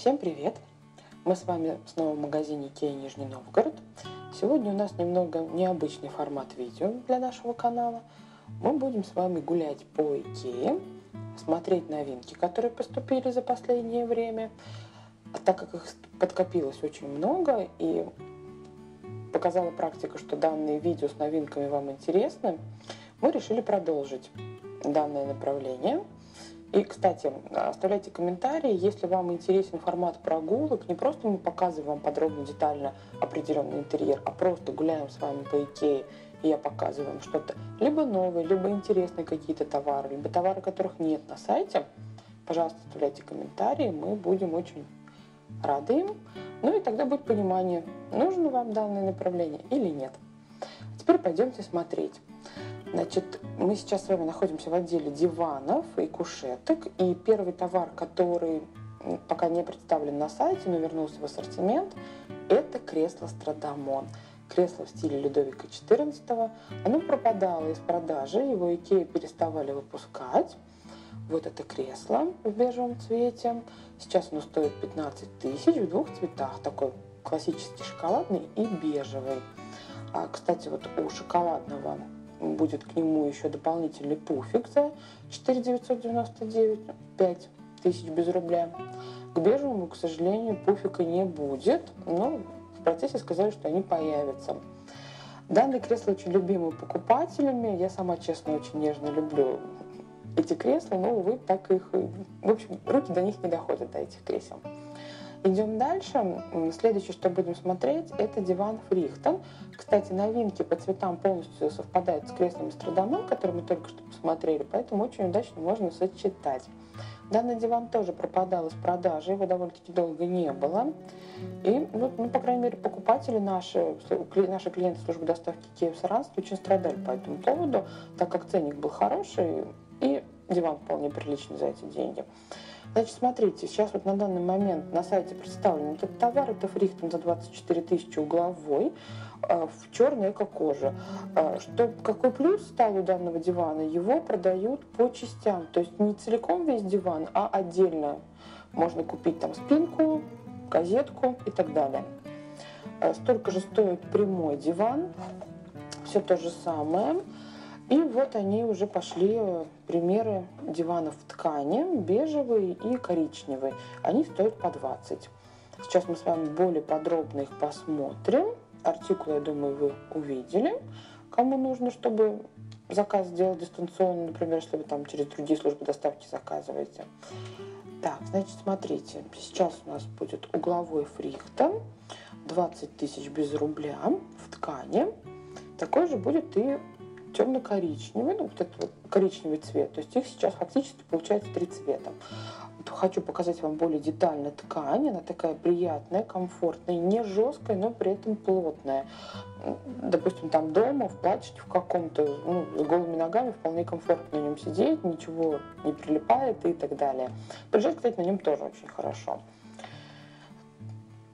Всем привет! Мы с вами снова в магазине IKEA Нижний Новгород. Сегодня у нас немного необычный формат видео для нашего канала. Мы будем с вами гулять по IKEA, смотреть новинки, которые поступили за последнее время. А так как их подкопилось очень много и показала практика, что данные видео с новинками вам интересны, мы решили продолжить данное направление. И, кстати, оставляйте комментарии, если вам интересен формат прогулок. Не просто мы показываем вам подробно, детально определенный интерьер, а просто гуляем с вами по IKEA, и я показываю вам что-то либо новое, либо интересные какие-то товары, либо товары, которых нет на сайте. Пожалуйста, оставляйте комментарии, мы будем очень рады им. Ну и тогда будет понимание, нужно вам данное направление или нет. Теперь пойдемте смотреть. Значит, мы сейчас с вами находимся в отделе диванов и кушеток. И первый товар, который пока не представлен на сайте, но вернулся в ассортимент, это кресло Страдамон. Кресло в стиле Людовика XIV. Оно пропадало из продажи, его IKEA переставали выпускать. Вот это кресло в бежевом цвете. Сейчас оно стоит 15 тысяч в двух цветах. Такой классический шоколадный и бежевый. А, кстати, вот у шоколадного будет к нему еще дополнительный пуфик за 4999, 5000 без рубля. К бежевому, к сожалению, пуфика не будет, но в процессе сказали, что они появятся. Данное кресло очень любимое покупателями. Я сама, честно, очень нежно люблю эти кресла, но, увы, так их... В общем, руки до них не доходят, до этих кресел. Идем дальше. Следующее, что будем смотреть, это диван Фрихтон. Кстати, новинки по цветам полностью совпадают с креслом Страдамон, который мы только что посмотрели, поэтому очень удачно можно сочетать. Данный диван тоже пропадал из продажи, его довольно-таки долго не было. И, ну, по крайней мере, покупатели наши клиенты службы доставки Киев-Саранск очень страдали по этому поводу, так как ценник был хороший и диван вполне приличный за эти деньги. Значит, смотрите, сейчас вот на данный момент на сайте представлен этот товар. Это Фрихтон за 24 тысячи угловой в черной эко-коже. Какой плюс стал у данного дивана? Его продают по частям, то есть не целиком весь диван, а отдельно. Можно купить там спинку, козетку и так далее. Столько же стоит прямой диван, все то же самое. И вот они уже пошли, примеры диванов в ткани, бежевый и коричневый. Они стоят по 20. Сейчас мы с вами более подробно их посмотрим. Артикулы, я думаю, вы увидели. Кому нужно, чтобы заказ сделать дистанционно, например, если вы там через другие службы доставки заказываете. Так, значит, смотрите. Сейчас у нас будет угловой Фрихтон. 20 тысяч без рубля в ткани. Такой же будет и темно-коричневый, ну, вот этот вот коричневый цвет. То есть их сейчас фактически получается три цвета. Вот хочу показать вам более детально ткань. Она такая приятная, комфортная, не жесткая, но при этом плотная. Допустим, там дома, в платье в каком-то, ну, с голыми ногами вполне комфортно на нем сидеть, ничего не прилипает и так далее. Прижать, кстати, на нем тоже очень хорошо.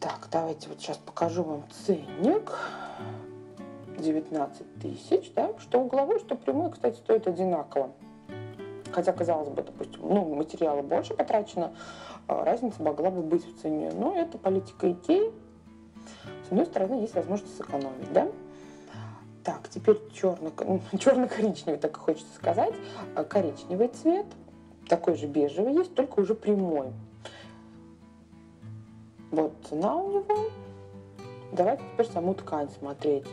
Так, давайте вот сейчас покажу вам ценник. 19 тысяч, да, что угловой, что прямой, кстати, стоит одинаково. Хотя, казалось бы, допустим, ну, материала больше потрачено, разница могла бы быть в цене. Но это политика IKEA. С одной стороны, есть возможность сэкономить, да. Так, теперь черно-коричневый, так и хочется сказать. Коричневый цвет, такой же бежевый есть, только уже прямой. Вот цена у него. Давайте теперь саму ткань смотреть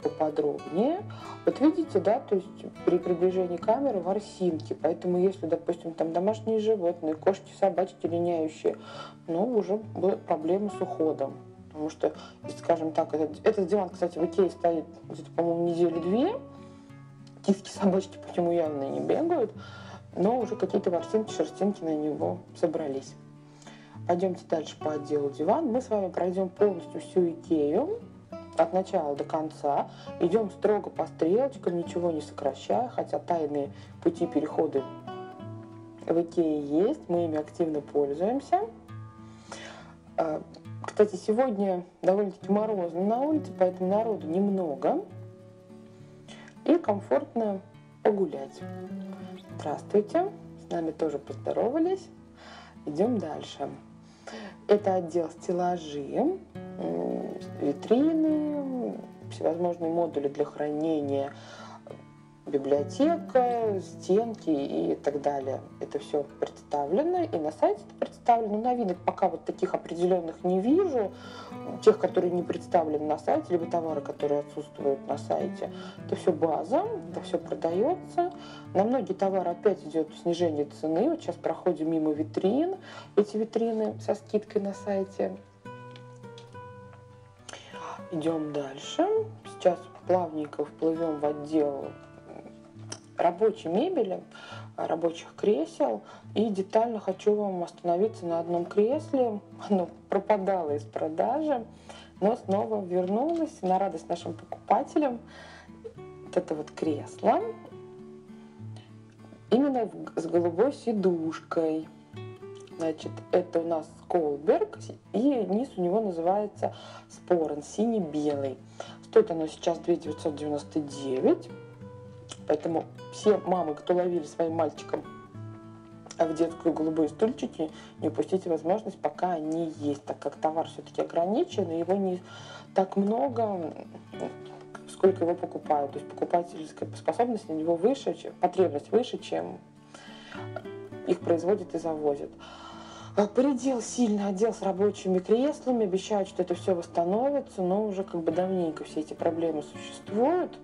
поподробнее. Вот видите, да, то есть при приближении камеры ворсинки. Поэтому если, допустим, там домашние животные, кошки, собачки линяющие, ну, уже будут проблемы с уходом. Потому что, скажем так, этот диван, кстати, в IKEA стоит где-то, по-моему, неделю-две. Киски, собачки по нему явно не бегают. Но уже какие-то ворсинки, шерстинки на него собрались. Пойдемте дальше по отделу диван. Мы с вами пройдем полностью всю IKEA, от начала до конца. Идем строго по стрелочкам, ничего не сокращая, хотя тайные пути переходы в IKEA есть, мы ими активно пользуемся. Кстати, сегодня довольно-таки морозно на улице, поэтому народу немного. И комфортно погулять. Здравствуйте, с нами тоже поздоровались. Идем дальше. Это отдел стеллажи, витрины, всевозможные модули для хранения, библиотека, стенки и так далее. Это все представлено, и на сайте это представлено. Новинок пока вот таких определенных не вижу. Тех, которые не представлены на сайте, либо товары, которые отсутствуют на сайте. Это все база, это все продается. На многие товары опять идет снижение цены. Вот сейчас проходим мимо витрин. Эти витрины со скидкой на сайте. Идем дальше. Сейчас плавненько вплывем в отдел рабочей мебели, рабочих кресел. И детально хочу вам остановиться на одном кресле. Оно пропадало из продажи, но снова вернулось на радость нашим покупателям. Вот это вот кресло. Именно с голубой сидушкой. Значит, это у нас Колберг, и низ у него называется Спорен, синий-белый. Стоит оно сейчас 2999. Поэтому все мамы, кто ловили своим мальчиком в детскую голубые стульчики, не упустите возможность, пока они есть, так как товар все-таки ограничен, и его не так много, сколько его покупают. То есть покупательская способность на него выше, потребность выше, чем их производят и завозят. Передел сильно отдел с рабочими креслами, обещают, что это все восстановится, но уже как бы давненько все эти проблемы существуют.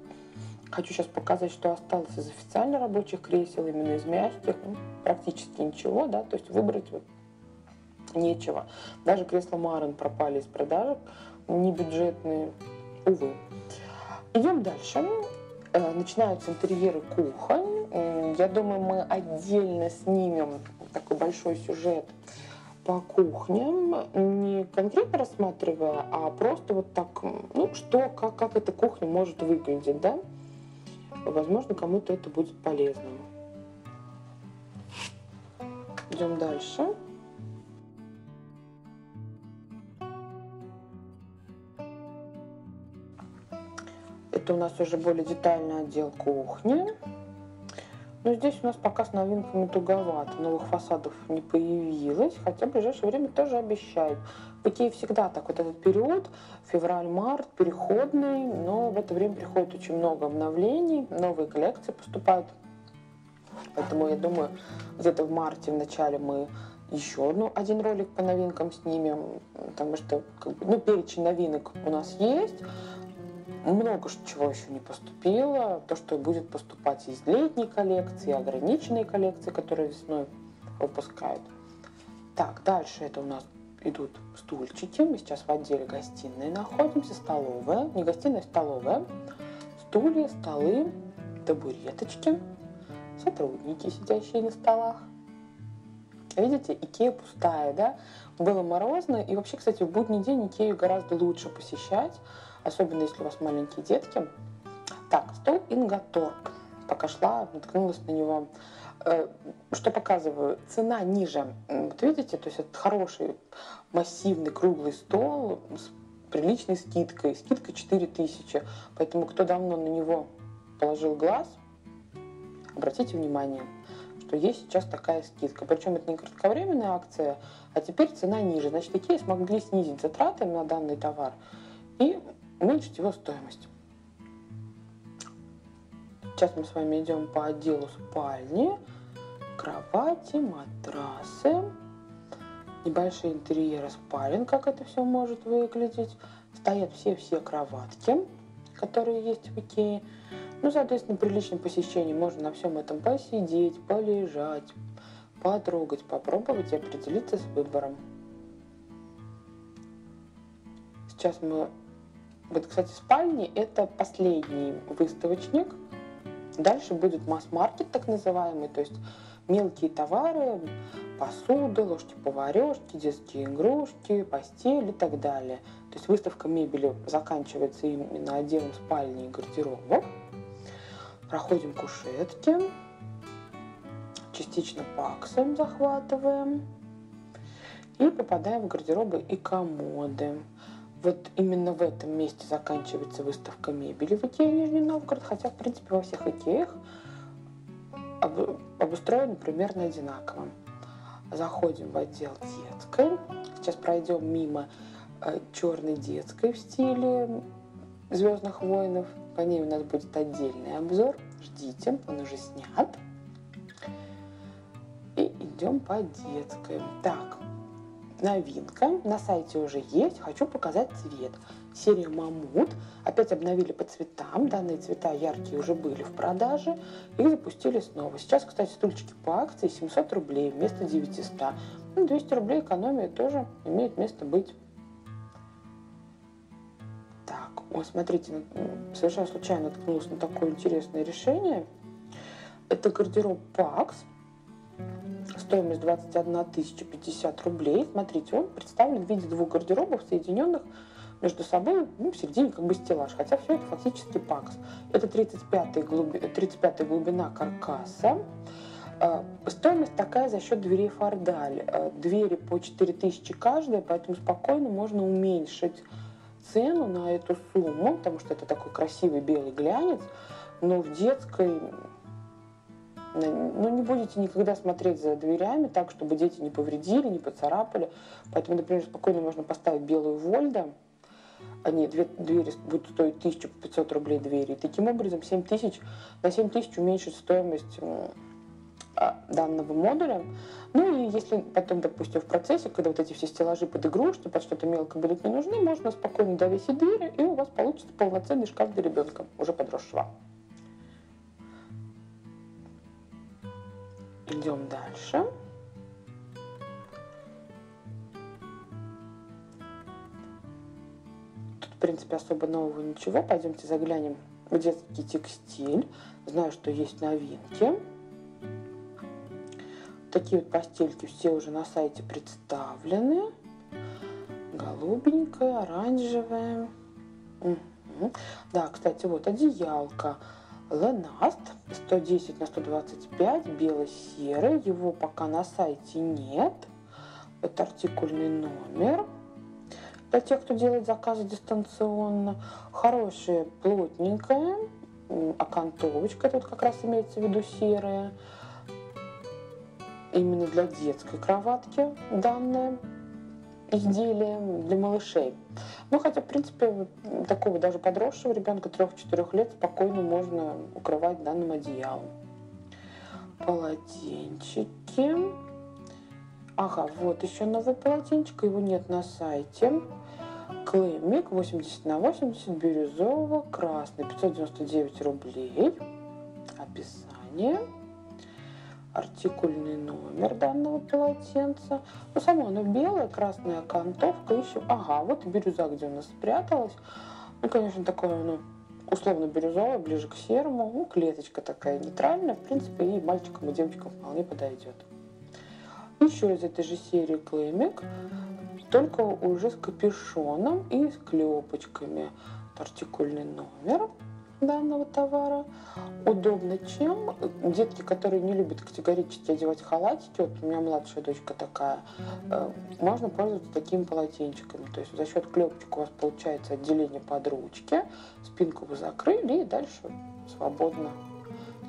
Хочу сейчас показать, что осталось из официально рабочих кресел, именно из мягких, практически ничего, да, то есть выбрать вот нечего. Даже кресла Марен пропали из продажи, небюджетные, увы. Идем дальше. Начинаются интерьеры кухонь. Я думаю, мы отдельно снимем такой большой сюжет по кухням, не конкретно рассматривая, а просто вот так, ну, что, как эта кухня может выглядеть, да? Возможно, кому-то это будет полезным. Идем дальше. Это у нас уже более детальный отдел кухни. Но здесь у нас пока с новинками туговато. Новых фасадов не появилось, хотя в ближайшее время тоже обещают. В Икее всегда так вот этот период, февраль-март, переходный, но в это время приходит очень много обновлений, новые коллекции поступают. Поэтому, я думаю, где-то в марте, в начале мы еще один ролик по новинкам снимем, потому что перечень новинок у нас есть. Много чего еще не поступило, то, что будет поступать из летней коллекции, ограниченной коллекции, которые весной выпускают. Так, дальше это у нас идут стульчики. Мы сейчас в отделе гостиной находимся, столовая. Не гостиная, а столовая. Стулья, столы, табуреточки, сотрудники, сидящие на столах. Видите, Икея пустая, да? Было морозно, и вообще, кстати, в будний день Икею гораздо лучше посещать, особенно если у вас маленькие детки. Так, стол Ингаторп. Пока шла, наткнулась на него. Что показываю? Цена ниже. Вот видите, то есть это хороший массивный круглый стол с приличной скидкой. Скидка 4000. Поэтому, кто давно на него положил глаз, обратите внимание, что есть сейчас такая скидка. Причем это не кратковременная акция, а теперь цена ниже. Значит, Икея смогли снизить затраты на данный товар и уменьшить его стоимость. Сейчас мы с вами идем по отделу спальни, кровати, матрасы, небольшие интерьеры спален, как это все может выглядеть. Стоят все кроватки, которые есть в Икее. Ну, соответственно, при личном посещении можно на всем этом посидеть, полежать, потрогать, попробовать и определиться с выбором. Сейчас мы... Вот, кстати, спальни – это последний выставочник. Дальше будет масс-маркет, так называемый, то есть мелкие товары, посуда, ложки-поварешки, детские игрушки, постель и так далее. То есть выставка мебели заканчивается именно отделом спальни и гардеробов. Проходим кушетки, частично паксом захватываем и попадаем в гардеробы и комоды. Вот именно в этом месте заканчивается выставка мебели в Икее Нижний Новгород, хотя, в принципе, во всех Икеях обустроено примерно одинаково. заходим в отдел детской. Сейчас пройдем мимо черной детской в стиле «Звездных воинов». По ней у нас будет отдельный обзор. Ждите, он уже снят. И идем по детской. Так, новинка. На сайте уже есть. Хочу показать цвет. Серия «Мамут». Опять обновили по цветам. Данные цвета яркие уже были в продаже. Их запустили снова. Сейчас, кстати, стульчики по акции 700 рублей вместо 900. 200 рублей экономия тоже имеет место быть. Так, вот смотрите, совершенно случайно наткнулась на такое интересное решение. Это гардероб Пакс. Стоимость 21 050 рублей. Смотрите, он представлен в виде двух гардеробов, соединенных между собой, в середине как бы стеллаж, хотя все это фактически Пакс. Это 35-я глубина каркаса. Стоимость такая за счет дверей Фардаль. Двери по 4000 каждая, поэтому спокойно можно уменьшить цену на эту сумму, потому что это такой красивый белый глянец, но в детской не будете никогда смотреть за дверями так, чтобы дети не повредили, не поцарапали. Поэтому, например, спокойно можно поставить белую Вольда. Они двери будут стоить 1500 рублей двери. И таким образом 7000, на 7000 уменьшить стоимость данного модуля. Ну и если потом, допустим, в процессе, когда вот эти все стеллажи под игру, что под что-то мелко будет не нужны, можно спокойно довесить двери, и у вас получится полноценный шкаф для ребенка, уже подросшего. Идем дальше. Тут, в принципе, особо нового ничего. Пойдемте заглянем в детский текстиль. Знаю, что есть новинки. Такие вот постельки все уже на сайте представлены. Голубенькая, оранжевая. Да, кстати, вот одеялка. Ленаст 110 на 125, бело-серый. Его пока на сайте нет. Это артикульный номер. Для тех, кто делает заказы дистанционно. Хорошая, плотненькая. Окантовочка тут как раз имеется в виду серая. Именно для детской кроватки данное изделие для малышей. Ну, хотя, в принципе, такого даже подросшего ребенка 3-4 лет спокойно можно укрывать данным одеялом. Полотенчики. Ага, вот еще новое полотенчик, его нет на сайте. Клемик 80 на 80, бирюзово-красный, 599 рублей. Описание. Артикульный номер данного полотенца. Ну, само оно белое, красная окантовка. Ищем. Ага, вот и бирюза, где у нас спряталась. Ну, конечно, такое, условно бирюзовое, ближе к серому. Ну, клеточка такая нейтральная. В принципе, и мальчикам, и девочкам вполне подойдет. Еще из этой же серии Клемик, только уже с капюшоном и с клепочками. Вот артикульный номер данного товара. Удобно чем? Детки, которые не любят категорически одевать халатики, вот у меня младшая дочка такая, можно пользоваться такими полотенчиками. То есть за счет клепочек у вас получается отделение под ручки, спинку вы закрыли и дальше свободно.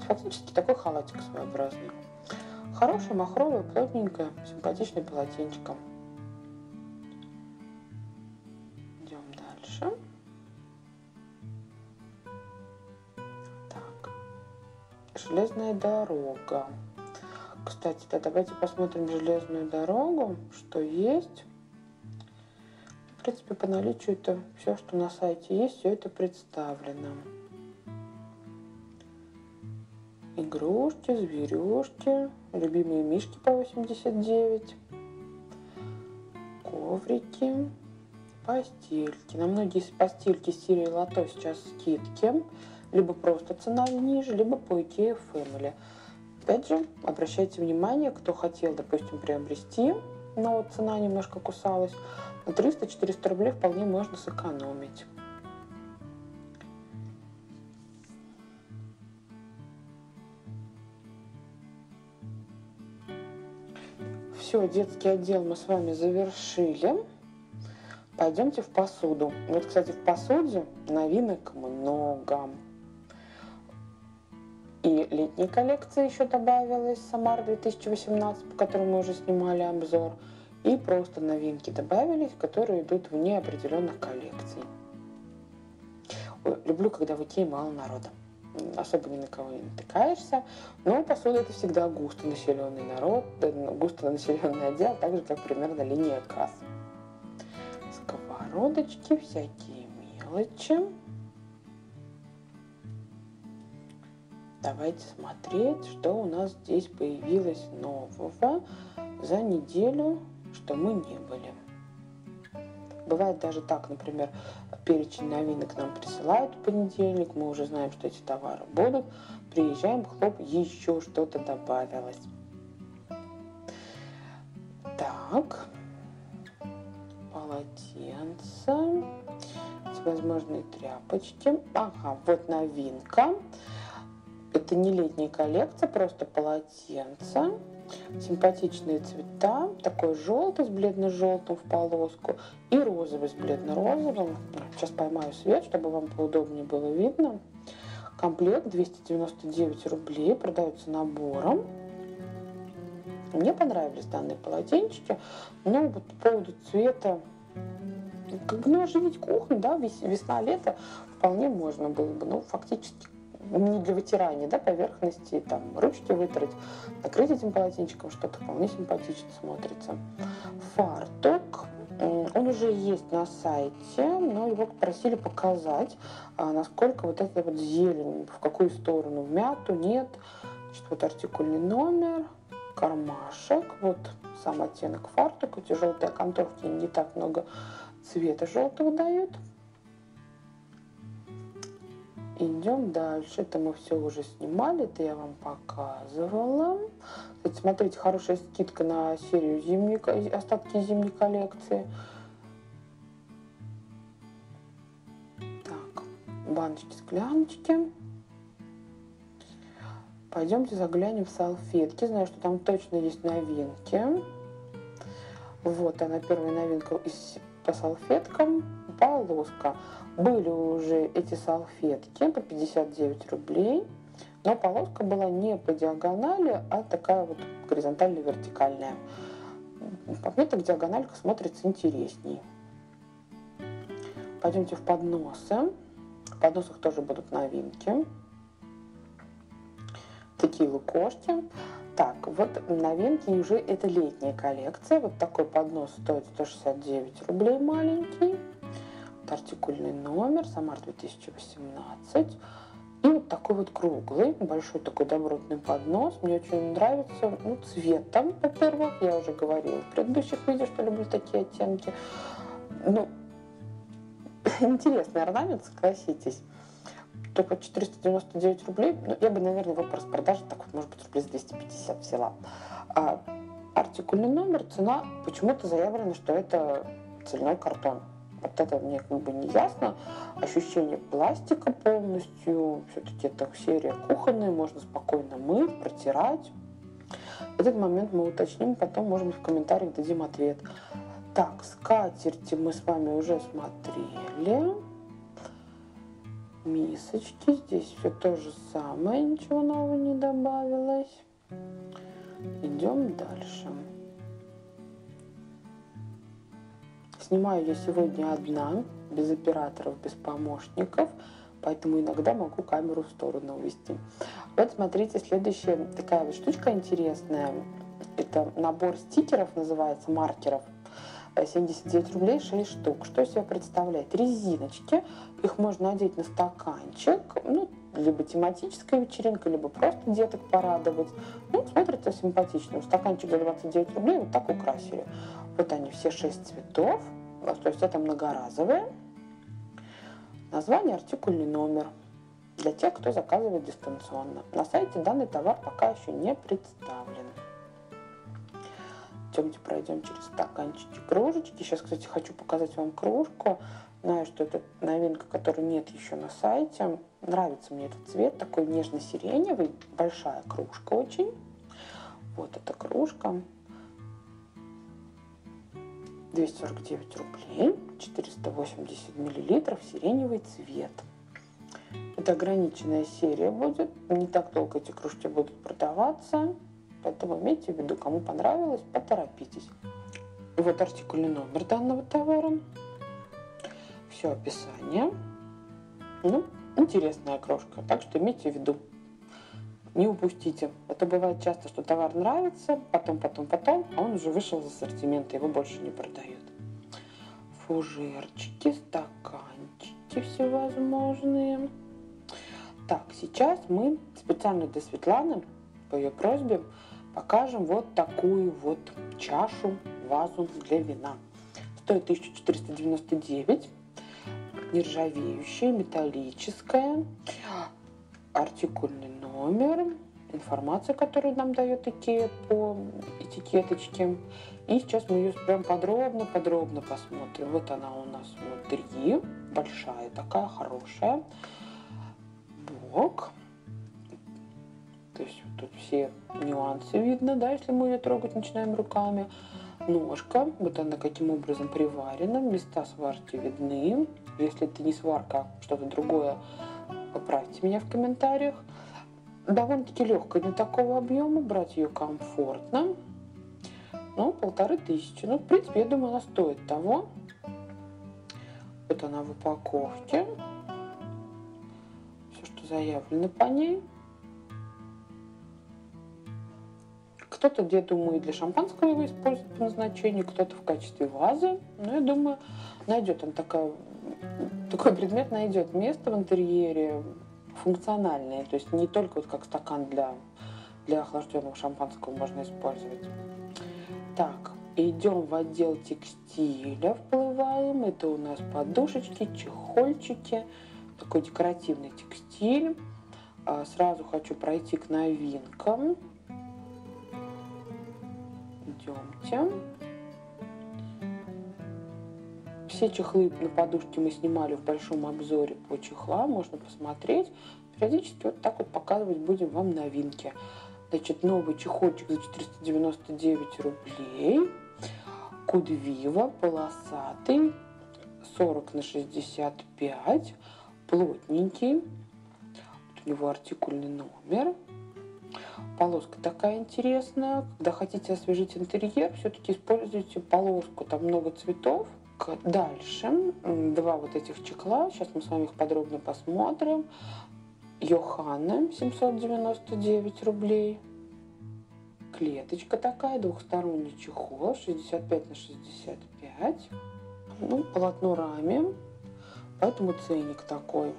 Фактически такой халатик своеобразный. Хорошая, махровая, плотненькая, симпатичная полотенчика. Идем дальше. Железная дорога. Кстати, да, давайте посмотрим железную дорогу, что есть. В принципе, по наличию это все, что на сайте есть, все это представлено. Игрушки, зверюшки, любимые мишки по 89, коврики, постельки. На многие постельки серии Лато сейчас скидки. Либо просто цена ниже, либо по IKEA Family. Опять же, обращайте внимание, кто хотел, допустим, приобрести, но цена немножко кусалась, на 300-400 рублей вполне можно сэкономить. Все, детский отдел мы с вами завершили. Пойдемте в посуду. Вот, кстати, в посуде новинок много. и летней коллекции еще добавилась Соммар 2018, по которой мы уже снимали обзор. И просто новинки добавились, которые идут вне определенных коллекций. Ой, люблю, когда в Икее мало народа. Особо ни на кого не натыкаешься. Но посуда — это всегда густонаселенный народ, густонаселенный отдел, так же, как примерно линия касс. Сковородочки, всякие мелочи. Давайте смотреть, что у нас здесь появилось нового за неделю, что мы не были. Бывает даже так, например, перечень новинок нам присылают в понедельник, мы уже знаем, что эти товары будут, приезжаем, хлоп, еще что-то добавилось. Так, полотенца, всевозможные тряпочки. Ага, вот новинка. Это не летняя коллекция, просто полотенца. Симпатичные цвета. Такой желтый с бледно-желтым в полоску. И розовый с бледно-розовым. Сейчас поймаю свет, чтобы вам поудобнее было видно. Комплект 299 рублей. Продается набором. Мне понравились данные полотенчики. Но вот по поводу цвета. Как бы, ну, оживить кухню, да, весна-лето вполне можно было бы. Ну, фактически не для вытирания, да, поверхности, там, ручки вытрать, накрыть этим полотенчиком, что-то вполне симпатично смотрится. Фартук, он уже есть на сайте, но его просили показать, насколько вот эта вот зелень, в какую сторону, в мяту, нет. Значит, вот артикульный номер, кармашек, вот сам оттенок фартука, эти желтые окантовки не так много цвета желтого дают. Идем дальше. Это мы все уже снимали, это я вам показывала. Кстати, смотрите, хорошая скидка на серию зимней, остатки зимней коллекции. Так, баночки, скляночки. Пойдемте заглянем в салфетки. Знаю, что там точно есть новинки. Вот она, первая новинка по салфеткам. Полоска. Были уже эти салфетки по 59 рублей, но полоска была не по диагонали, а такая вот горизонтально-вертикальная. По мне так диагональка смотрится интересней. Пойдемте в подносы. В подносах тоже будут новинки. Текилы кошки. Так, вот новинки уже, это летняя коллекция. Вот такой поднос стоит 169 рублей маленький. Артикульный номер, Соммар 2018. И вот такой вот круглый, большой такой добротный поднос. Мне очень нравится, ну, цветом, во-первых. Я уже говорила в предыдущих видео, что люблю такие оттенки. Ну, интересный орнамент, согласитесь. Только 499 рублей. Ну, я бы, наверное, его по распродаже, так вот, может быть, рублей с 250 взяла. А артикульный номер, цена, почему-то заявлено, что это цельной картон. Вот это мне как бы не ясно. Ощущение пластика полностью. Все-таки это серия кухонная, можно спокойно мыть, протирать. Этот момент мы уточним, потом, может быть, в комментариях дадим ответ. Так, скатерти мы с вами уже смотрели. Мисочки. Здесь все то же самое, ничего нового не добавилось. Идем дальше. Снимаю я сегодня одна, без операторов, без помощников, поэтому иногда могу камеру в сторону увести. Вот смотрите, следующая такая вот штучка интересная. Это набор стикеров, называется, маркеров. 79 рублей 6 штук. Что из себя представляет? Резиночки. Их можно надеть на стаканчик. Ну, либо тематическая вечеринка, либо просто деток порадовать. Ну, смотрится симпатично. Стаканчик за 29 рублей вот так украсили. Вот они все 6 цветов. То есть это многоразовые. Название, артикульный номер. Для тех, кто заказывает дистанционно. На сайте данный товар пока еще не представлен. Идемте, пройдем через стаканчики, кружечки. Сейчас, кстати, хочу показать вам кружку. Знаю, что это новинка, которой нет еще на сайте. Нравится мне этот цвет, такой нежно-сиреневый. Большая кружка очень. Вот эта кружка. 249 рублей, 480 миллилитров, сиреневый цвет. Это ограниченная серия будет. Не так долго эти кружки будут продаваться. Поэтому имейте в виду, кому понравилось, поторопитесь. И вот артикуль и номер данного товара. Все описание. Ну, интересная крошка. Так что имейте в виду. Не упустите. А то бывает часто, что товар нравится, потом, а он уже вышел из ассортимента, его больше не продают. Фужерчики, стаканчики всевозможные. Так, сейчас мы специально для Светланы, по ее просьбе, покажем вот такую вот чашу, вазу для вина. Стоит 1499. Нержавеющая, металлическая. Артикульный номер, информация, которую нам дает IKEA по этикеточке. И сейчас мы ее прям подробно посмотрим. Вот она у нас внутри, большая такая, хорошая. Бок. То есть тут все нюансы видно, да, если мы ее трогать начинаем руками. Ножка, вот она каким образом приварена, места сварки видны. Если это не сварка, а что-то другое, поправьте меня в комментариях. Довольно-таки легкая для такого объема, брать ее комфортно. Ну, 1500. Ну, в принципе, я думаю, она стоит того. Вот она в упаковке. Все, что заявлено по ней. Кто-то, я думаю, для шампанского его использует по назначению, кто-то в качестве вазы. Но я думаю, найдет он такой предмет, найдет место в интерьере функциональное, то есть не только вот как стакан для охлажденного шампанского можно использовать. Так, идем в отдел текстиля, вплываем, это у нас подушечки, чехольчики, такой декоративный текстиль. Сразу хочу пройти к новинкам. Идемте. Все чехлы на подушке мы снимали в большом обзоре по чехлам, можно посмотреть. Периодически вот так вот показывать будем вам новинки. Значит, новый чехольчик за 499 рублей. Кудвива, полосатый, 40×65, плотненький. Вот у него артикульный номер. Полоска такая интересная. Когда хотите освежить интерьер, все-таки используйте полоску, там много цветов. Дальше два вот этих чехла, сейчас мы с вами их подробно посмотрим. Йоханна, 799 рублей. Клеточка такая, двухсторонний чехол, 65×65. Ну, полотно раме, поэтому ценник такой,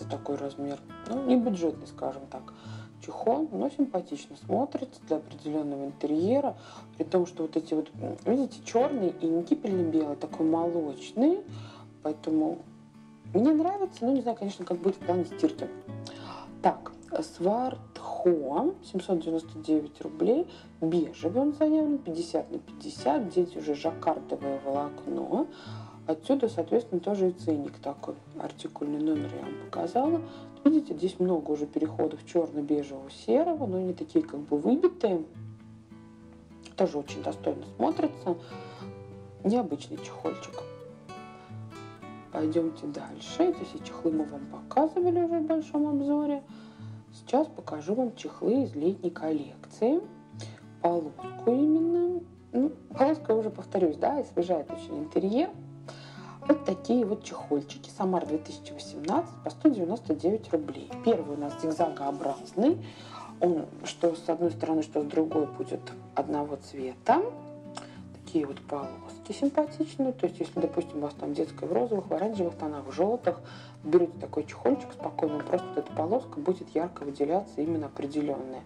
за такой размер. Ну, не бюджетный, скажем так. Чехол, но симпатично смотрится для определенного интерьера, при том, что вот эти вот, видите, черный и не кипельно-белый, такой молочный, поэтому мне нравится, но не знаю, конечно, как будет в плане стирки. Так, Свартхо, 799 рублей, бежевый он заявлен, 50×50, здесь уже жаккардовое волокно, отсюда, соответственно, тоже и ценник такой, артикульный номер я вам показала. Видите, здесь много уже переходов черно-бежевого, серого, но они такие как бы выбитые. Тоже очень достойно смотрится. Необычный чехольчик. Пойдемте дальше. Эти все чехлы мы вам показывали уже в большом обзоре. Сейчас покажу вам чехлы из летней коллекции. Полоску именно. Ну, полоска, уже повторюсь, да, освежает очень интерьер. Вот такие вот чехольчики. Соммар 2018 по 199 рублей. Первый у нас зигзагообразный. Он что с одной стороны, что с другой будет одного цвета. Такие вот полоски симпатичные. То есть, если, допустим, у вас там детская в розовых, в оранжевых тонах, в желтых, берете такой чехольчик спокойно, просто эта полоска будет ярко выделяться именно определенная.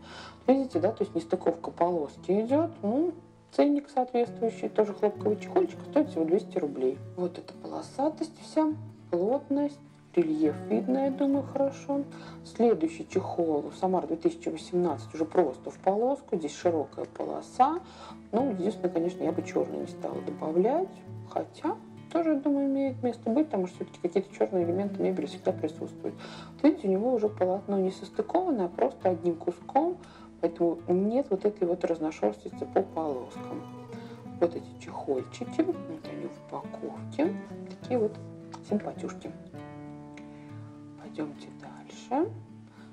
Видите, да, то есть нестыковка полоски идет. Ну, ценник соответствующий, тоже хлопковый чехольчик, стоит всего 200 рублей. Вот эта полосатость вся, плотность, рельеф видно, я думаю, хорошо. Следующий чехол Соммар 2018 уже просто в полоску, здесь широкая полоса. Ну, единственное, конечно, я бы черный не стала добавлять, хотя тоже, думаю, имеет место быть, потому что все-таки какие-то черные элементы мебели всегда присутствуют. Вот видите, у него уже полотно не состыкованное, а просто одним куском. Поэтому нет вот этой вот разношерстицы по полоскам. Вот эти чехольчики, вот они в упаковке. Такие вот симпатюшки. Идемте дальше.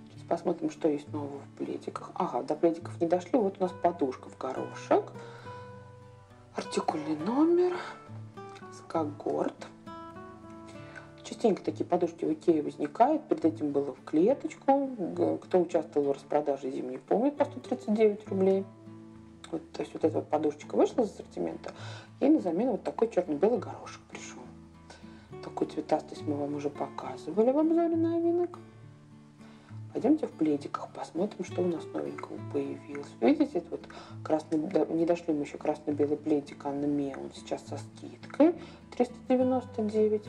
Сейчас посмотрим, что есть нового в пледиках. Ага, до пледиков не дошли. Вот у нас подушка в горошек. Артикульный номер. Скогорт. Частенько такие подушки в Икее возникают. Перед этим было в клеточку. Кто участвовал в распродаже зимней, помнит, по 139 рублей. Вот, то есть вот эта вот подушечка вышла из ассортимента. И на замену вот такой черно-белый горошек пришел. Такую цветастость мы вам уже показывали в обзоре новинок. Пойдемте в пледиках, посмотрим, что у нас новенького появилось. Видите, вот красный, не дошли мы еще красно-белый пледик Анамия. Он сейчас со скидкой 399.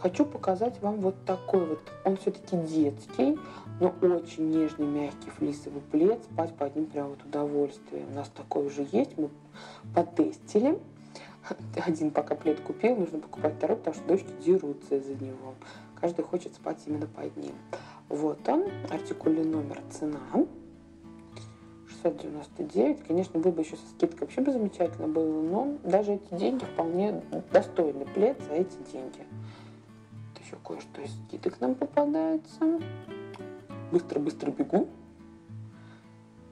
Хочу показать вам вот такой вот. Он все-таки детский, но очень нежный, мягкий флисовый плед. Спать под ним прям вот удовольствие. У нас такой уже есть. Мы потестили. Один пока плед купил, нужно покупать второй, потому что дочки дерутся из-за него. Каждый хочет спать именно под ним. Вот он, артикульный номер, цена 699. Конечно, был бы еще со скидкой, вообще бы замечательно было, но даже эти деньги вполне достойный плед за эти деньги. Вот еще кое-что из скидок нам попадается. Быстро-быстро бегу.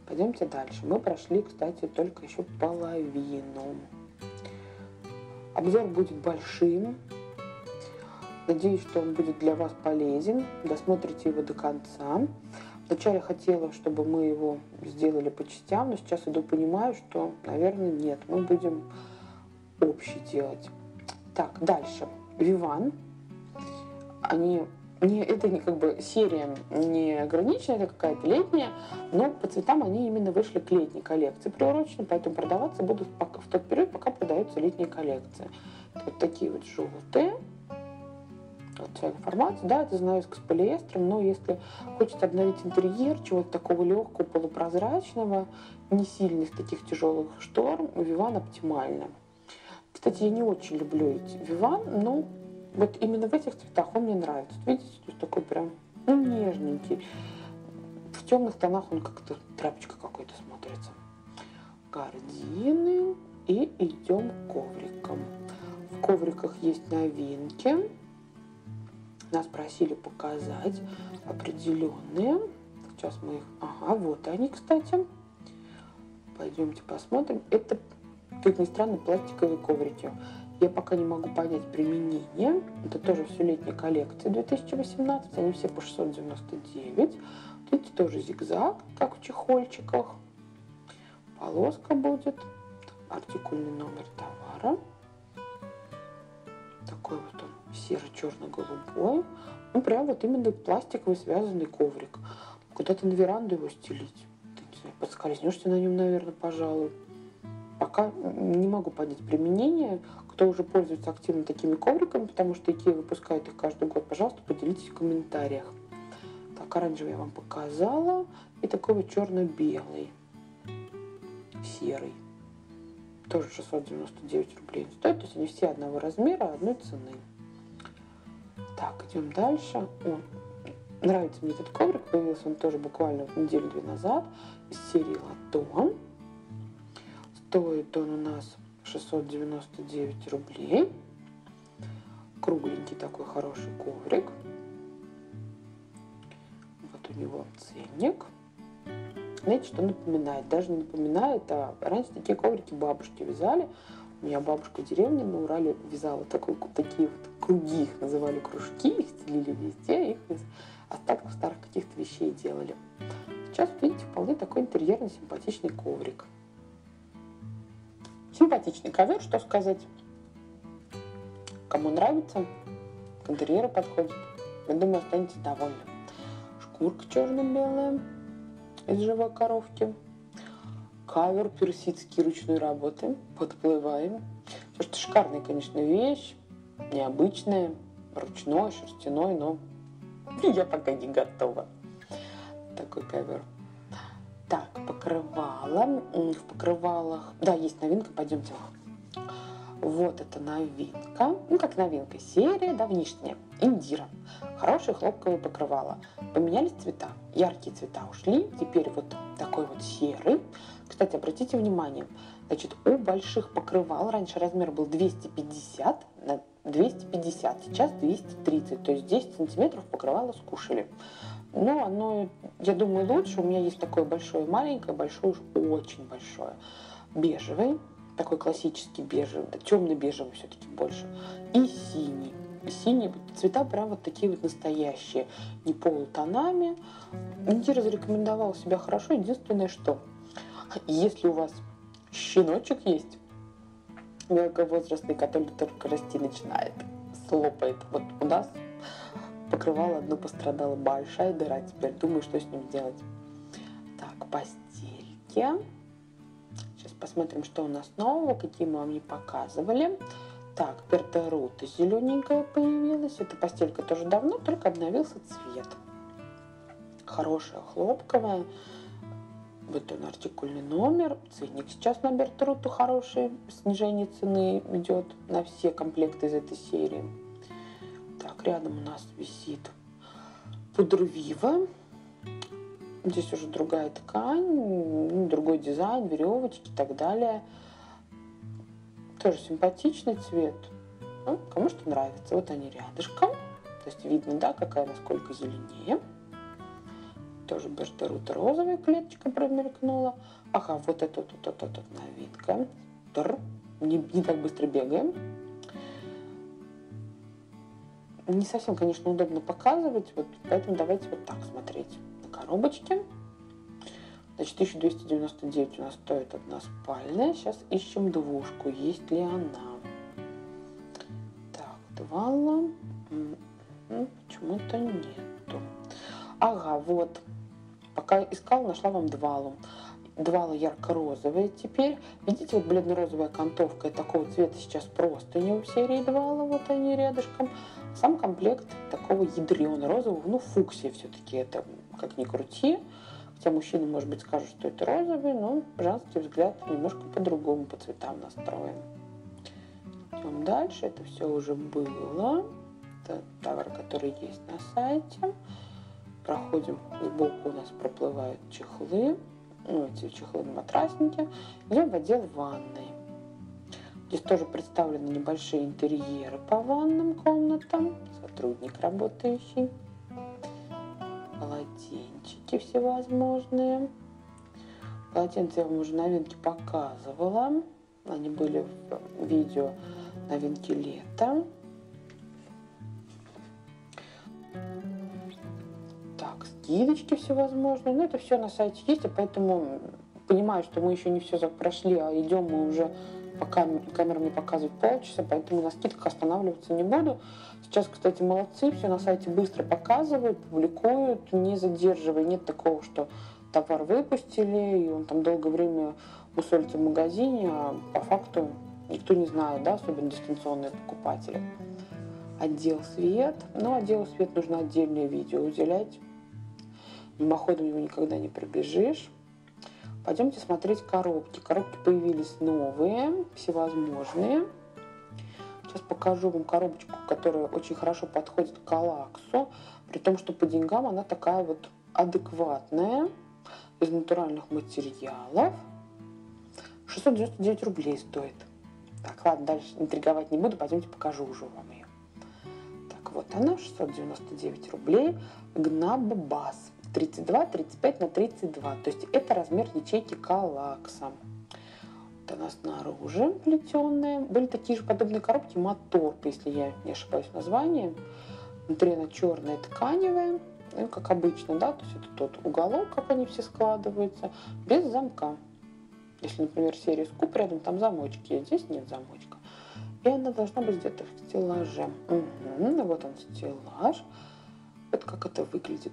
Пойдемте дальше. Мы прошли, кстати, только еще половину. Обзор будет большим. Надеюсь, что он будет для вас полезен. Досмотрите его до конца. Вначале хотела, чтобы мы его сделали по частям, но сейчас иду, понимаю, что, наверное, нет. Мы будем общий делать. Так, дальше. Виван. Они... Это не как бы серия не ограниченная, это какая-то летняя, но по цветам они именно вышли к летней коллекции приурочены, поэтому продаваться будут в тот период, пока продаются летние коллекции. Вот такие вот желтые. Вот вся информация, да, это занавеска с полиэстером, но если хочется обновить интерьер, чего-то такого легкого, полупрозрачного, не сильных таких тяжелых штор, Виван оптимально. Кстати, я не очень люблю эти Виван, но вот именно в этих цветах он мне нравится. Видите, тут такой прям, ну, нежненький. В темных тонах он как-то тряпочка какой-то смотрится. Гардины. И идем к коврикам. В ковриках есть новинки. Нас просили показать определенные. Сейчас мы их... Ага, вот они, кстати. Пойдемте посмотрим. Это, как ни странно, пластиковые коврики. Я пока не могу понять применение. Это тоже все летняя коллекция 2018. Они все по 699. Видите, тоже зигзаг, как в чехольчиках. Полоска будет. Артикульный номер товара. Такой вот он серо-черно-голубой. Ну, прям вот именно пластиковый связанный коврик. Куда-то на веранду его стелить. Ты, не знаю, подскользнешься на нем, наверное, пожалуй. Пока не могу понять применение. Кто уже пользуется активно такими ковриками, потому что IKEA выпускает их каждый год, пожалуйста, поделитесь в комментариях. Так, оранжевый я вам показала. И такой вот черно-белый. Серый. Тоже 699 рублей стоит. То есть они все одного размера, одной цены. Так, идем дальше. О, нравится мне этот коврик. Появился он тоже буквально неделю-две назад. Из серии Лато. Стоит он у нас 699 рублей. Кругленький такой хороший коврик. Вот у него ценник. Знаете, что напоминает? Даже не напоминает, а раньше такие коврики бабушки вязали. У меня бабушка в деревне на Урале вязала такие вот круги, их называли кружки, их стелили везде, их из остатков старых каких-то вещей делали. Сейчас, видите, вполне такой интерьерный симпатичный коврик. Симпатичный ковер, что сказать. Кому нравится, к интерьеру подходит. Я думаю, останетесь довольны. Шкурка черно-белая из живой коровки. Ковер персидский ручной работы. Подплываем. Потому что шикарная, конечно, вещь. Необычная, ручной, шерстяной, но я пока не готова. Такой ковер. Так, покрывало. В покрывалах... Да, есть новинка, пойдемте. Вот это новинка. Ну, как новинка, серия давнишняя. Индира. Хорошее хлопковое покрывало. Поменялись цвета. Яркие цвета ушли. Теперь вот такой вот серый. Кстати, обратите внимание. Значит, у больших покрывал раньше размер был 250 на 250, сейчас 230, то есть 10 сантиметров покрывало скушали. Но оно, я думаю, лучше. У меня есть такое большое и маленькое, большое уж очень большое. Бежевый, такой классический бежевый, да, темно-бежевый все-таки больше. И синий. Синие цвета прям вот такие вот настоящие, не полутонами. Индира зарекомендовала себя хорошо. Единственное, что если у вас щеночек есть, мелковозрастный, который только расти начинает, слопает. Вот у нас покрывало одно пострадало, большая дыра. Теперь думаю, что с ним делать. Так, постельки. Сейчас посмотрим, что у нас нового, какие мы вам не показывали. Так, Бертруда зелененькая появилась. Эта постелька тоже давно, только обновился цвет. Хорошая, хлопковая. Вот он, артикульный номер. Ценник сейчас на Бертруду хороший. Снижение цены идет на все комплекты из этой серии. Так, рядом у нас висит Пудрувива. Здесь уже другая ткань, другой дизайн, веревочки и так далее. Тоже симпатичный цвет. Ну, кому что нравится. Вот они рядышком. То есть видно, да, какая насколько зеленее. Тоже Бертруда розовая клеточка промелькнула. Ага, вот это вот новинка. Не так быстро бегаем. Не совсем, конечно, удобно показывать, вот, поэтому давайте вот так смотреть на коробочке. Значит, 1299 у нас стоит одна спальня. Сейчас ищем двушку. Есть ли она? Так, Двала. Почему-то нету. Ага, вот. Пока искала, нашла вам Двалу. Двала ярко-розовая теперь. Видите, вот бледно-розовая окантовка. И такого цвета сейчас просто не у серии Двала. Вот они рядышком. Сам комплект такого ядрено-розового. Ну, фуксия все-таки это, как ни крути. Хотя мужчины, может быть, скажут, что это розовый, но женский взгляд немножко по-другому по цветам настроен. Идем дальше. Это все уже было. Это товар, который есть на сайте. Проходим. Сбоку у нас проплывают чехлы. Ну, эти чехлы на матрасники. Идем в отдел ванной. Здесь тоже представлены небольшие интерьеры по ванным комнатам. Сотрудник работающий. Полотенчики всевозможные. Полотенца я вам уже новинки показывала. Они были в видео новинки лета. Так, скидочки всевозможные. Но это все на сайте есть, и поэтому понимаю, что мы еще не все прошли, а идем мы уже, пока камера мне показывает полчаса, поэтому на скидках останавливаться не буду. Сейчас, кстати, молодцы, все на сайте быстро показывают, публикуют, не задерживая. Нет такого, что товар выпустили, и он там долгое время мусолится в магазине, а по факту никто не знает, да, особенно дистанционные покупатели. Отдел свет. Ну, отделу свет нужно отдельное видео уделять. Мимоходом его никогда не пробежишь. Пойдемте смотреть коробки. Коробки появились новые, всевозможные. Сейчас покажу вам коробочку, которая очень хорошо подходит к Алаксу. При том, что по деньгам она такая вот адекватная, из натуральных материалов. 699 рублей стоит. Так, ладно, дальше интриговать не буду, пойдемте покажу уже вам ее. Так, вот она, 699 рублей. Гнаббас. 32, 35 на 32. То есть это размер ячейки Калакса. Вот она снаружи плетеная. Были такие же подобные коробки Моторп, если я не ошибаюсь в названии. Внутри она черная тканевая. Ну, как обычно, да, то есть это тот уголок, как они все складываются, без замка. Если, например, серия Скуп, рядом там замочки, а здесь нет замочка. И она должна быть где-то в стеллаже. Угу, вот он стеллаж. Вот как это выглядит.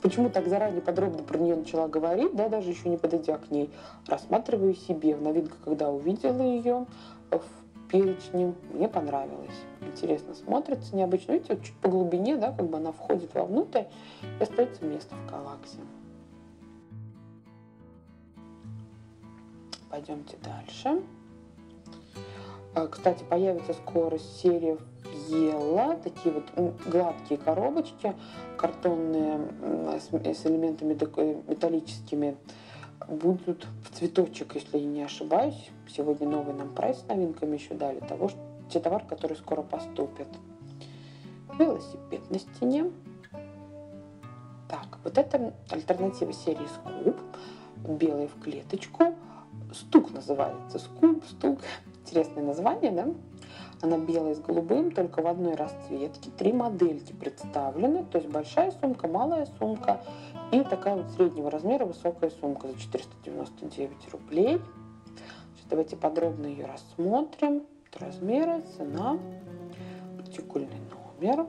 Почему так заранее подробно про нее начала говорить, да, даже еще не подойдя к ней, рассматриваю себе. В новинках, когда увидела ее в перечне, мне понравилось. Интересно смотрится, необычно. Видите, вот чуть по глубине, да, как бы она входит вовнутрь, и остается место в Калаксе. Пойдемте дальше. Кстати, появится скоро серия Ела, такие вот гладкие коробочки, картонные, с элементами металлическими, будут в цветочек, если я не ошибаюсь. Сегодня новый нам прайс с новинками еще дали, того, те товары, которые скоро поступят. Велосипед на стене. Так, вот это альтернатива серии «Скуб». Белый в клеточку. «Стук» называется. «Скуб», «Стук». Интересное название, да? Она белая с голубым, только в одной расцветке. 3 модельки представлены. То есть большая сумка, малая сумка и такая вот среднего размера высокая сумка за 499 рублей. Сейчас давайте подробно ее рассмотрим. Размеры, цена, артикульный номер,